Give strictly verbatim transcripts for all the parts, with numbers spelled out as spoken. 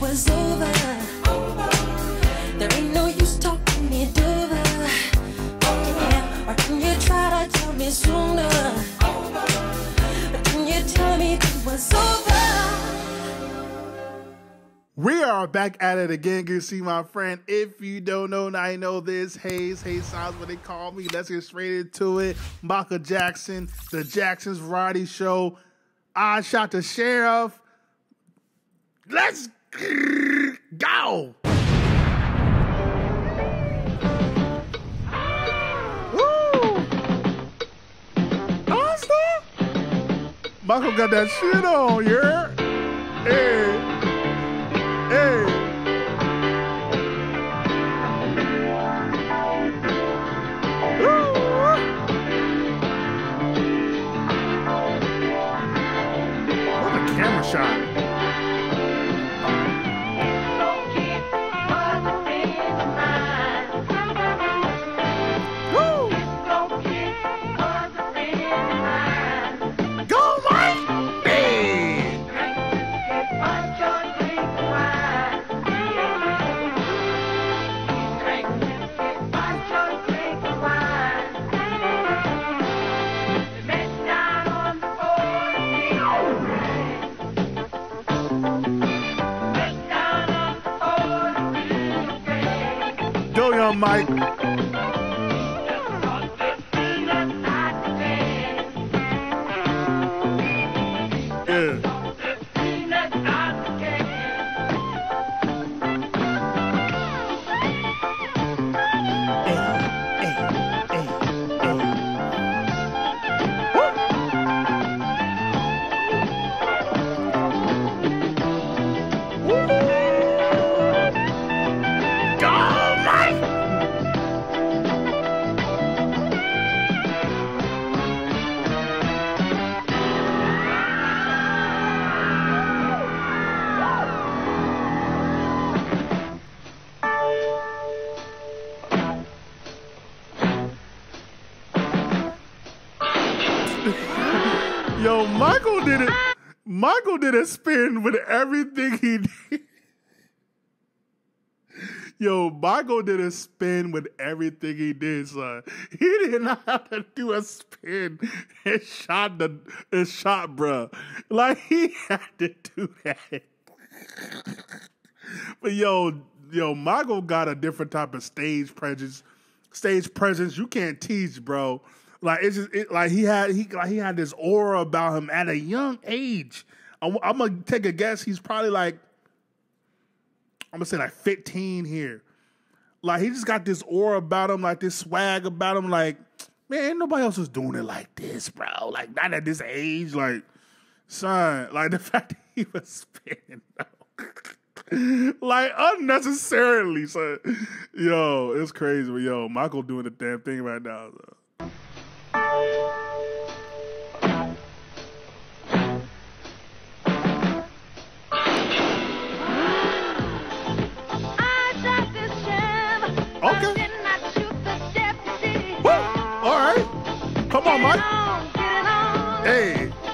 this was over. Over. There ain't no use talking it over. Over. Yeah. Or can you try to tell me sooner? Over. Or can you tell me it was over? We are back at it again, good to see my friend. If you don't know, now you know this. Hayes, Hayes sounds what they call me. Let's get straight into it. Michael Jackson, The Jacksons Variety Show, I Shot the Sheriff. Let's go! Woo! Asta? Michael got that shit on, yeah? Hey. Hey. Woo! What a camera shot. Go, young Mike. Yeah. Yo, Michael did it. Michael did a spin with everything he did. Yo, Michael did a spin with everything he did, son. He did not have to do a spin and shot the and shot, bruh. Like he had to do that. But yo, yo, Michael got a different type of stage presence. Stage presence you can't teach, bro. Like it's just it, like he had he like he had this aura about him at a young age. I'm, I'm gonna take a guess. He's probably like I'm gonna say like fifteen here. Like he just got this aura about him, like this swag about him. Like man, ain't nobody else is doing it like this, bro. Like not at this age. Like son, like the fact that he was spinning, bro. Like unnecessarily, son. Yo, it's crazy, but yo, Michael doing the damn thing right now, though. Come on, Mike. Hey. I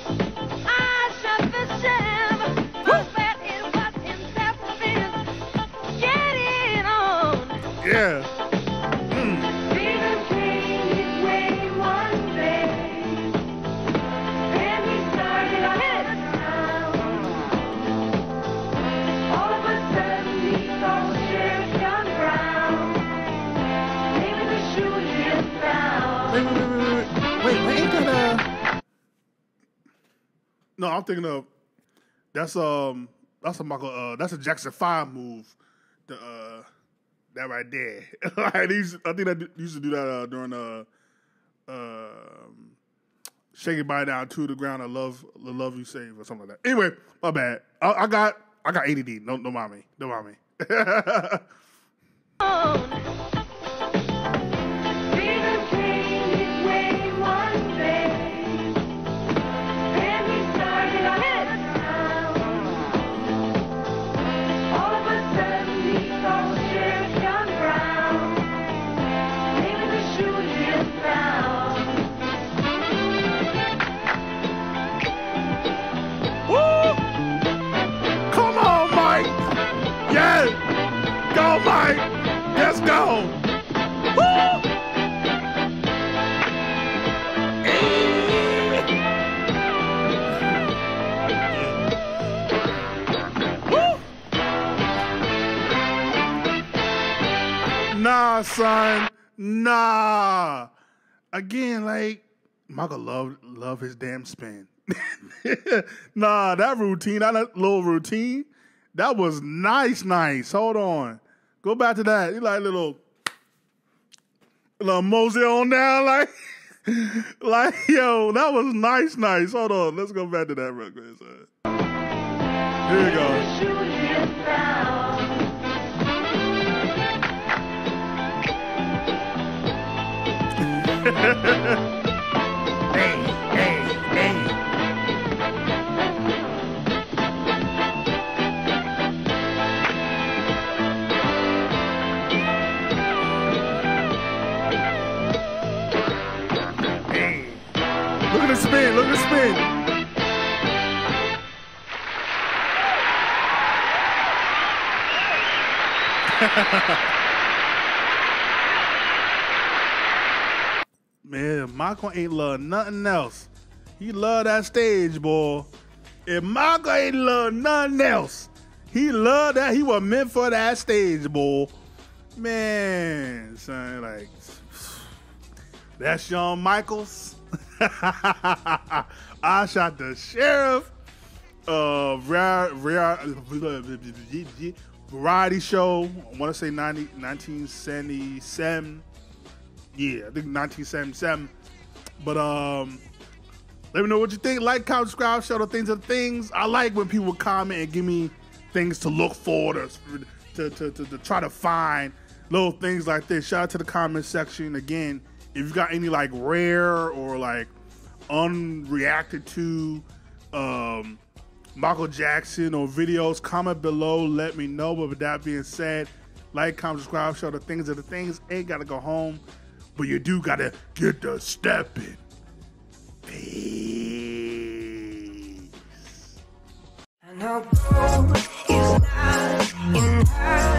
shot the sheriff. I bet it was injustice. Get it on. Yeah. Mm. Be the king his way one day. Then he started on his town. All of a sudden he saw the sheriff on the ground. They were shooting him down. Wait, wait, ain't that, uh... No, I'm thinking of that's um that's a Michael uh that's a Jackson Five move, the uh that right there. I think I used to do that uh, during uh uh Shake It Body Down to the Ground. I love the love you save or something like that. Anyway, my bad. I, I got I got A D D. Don't don't mind me. Don't mind me. Oh. Come on, Mike! go, Mike. Let's go. Woo! Nah, son, nah. Again, like, Michael love love his damn spin. Nah, that routine, that little routine, that was nice, nice. Hold on. Go back to that. You like little, little mosey on down, like, like, yo, that was nice, nice. Hold on. Let's go back to that real quick, son. Here you go. Hey, hey, hey. Hey. Look at the spin, look at the spin. Man, Michael ain't love nothing else. He love that stage, boy. If Michael ain't love nothing else, he love that. He was meant for that stage, boy. Man, son, like, that's Shawn Michaels. I Shot the Sheriff. Uh, variety show. I want to say nineteen seventy-seven. Yeah, I think nineteen seventy-seven. But um, let me know what you think. Like, comment, subscribe, show the things and things. I like when people comment and give me things to look for, to, to, to, to, to try to find little things like this. Shout out to the comment section. Again, if you got any like rare or like unreacted to um, Michael Jackson or videos, comment below. Let me know. But with that being said, like, comment, subscribe, show the things and the things. Ain't got to go home. But you do gotta get the stepping. Peace. I know